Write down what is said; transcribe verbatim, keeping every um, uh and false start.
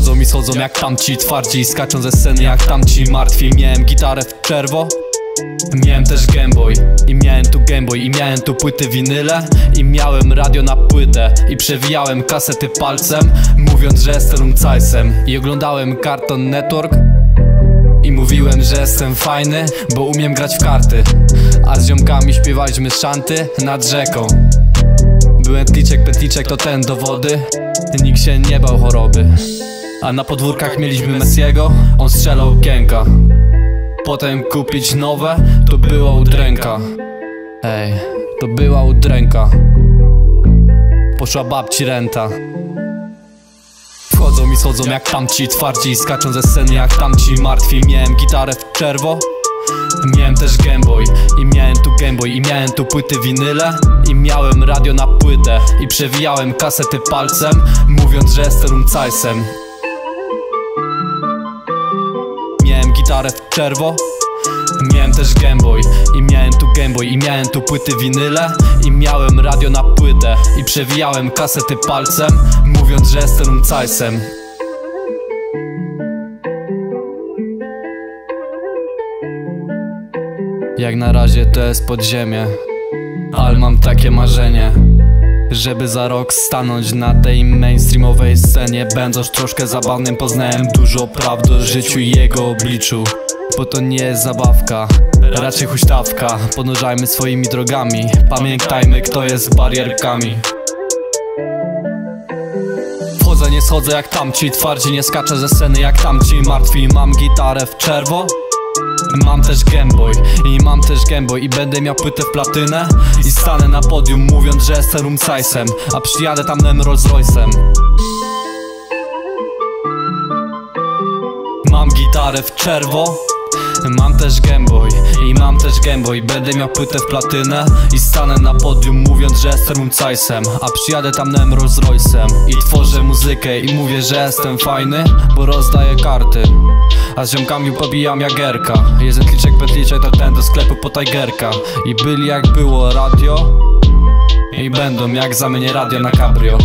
Wchodzą i schodzą jak tamci twardzi, skaczą ze sceny jak tamci martwi. Miałem gitarę w czerwo, miałem też Gameboy i miałem tu Gameboy i miałem tu płyty winyle i miałem radio na płytę i przewijałem kasety palcem, mówiąc, że jestem Rumcajsem. I oglądałem Cartoon Network i mówiłem, że jestem fajny, bo umiem grać w karty. A z ziomkami śpiewaliśmy szanty nad rzeką. Byłem tliczek, petliczek, to ten do wody. Nikt się nie bał choroby. A na podwórkach mieliśmy Messiego, on strzelał okienka. Potem kupić nowe, to była udręka. Ej, to była udręka. Poszła babci renta. Wchodzą i schodzą jak tamci twardzi, skaczą ze sceny jak tamci martwi. Miałem gitarę w czerwo, miałem też Gameboy i miałem tu Gameboy i miałem tu płyty winyle i miałem radio na płytę i przewijałem kasety palcem, mówiąc, że jestem Rumcajsem. Miałem gitarę w czerwo, miałem też Gameboy i miałem tu Gameboy i miałem tu płyty winyle i miałem radio na płytę i przewijałem kasety palcem, mówiąc, że jestem Rumcajsem. Jak na razie to jest podziemie, ale mam takie marzenie, żeby za rok stanąć na tej mainstreamowej scenie. Będąc troszkę zabawnym, poznałem dużo prawd o życiu i jego obliczu. Bo to nie jest zabawka, raczej huśtawka. Podążajmy swoimi drogami, pamiętajmy, kto jest barierkami. Wchodzę, nie schodzę jak tamci twardzi, nie skaczę ze sceny jak tamci martwi. Mam gitarę w czerwo, mam też Gameboy i mam też Gameboy i będę miał płytę w platynę i stanę na podium, mówiąc, że jestem Rumcajsem, a przyjadę tamnym Rolls Royce'em. Mam gitarę w czerwo, mam też Gameboy i mam też Gameboy, będę miał płytę w platynę i stanę na podium, mówiąc, że jestem Rumcajsem, a przyjadę tamnym Rolls Royce'em. I tworzę muzykę i mówię, że jestem fajny, bo rozdaję karty, a z ziomkami pobijam jagerka. Jest tliczek, petliczek, to ten do sklepu po tajgerka. I byli jak było radio i będą jak za mnie radio na cabrio.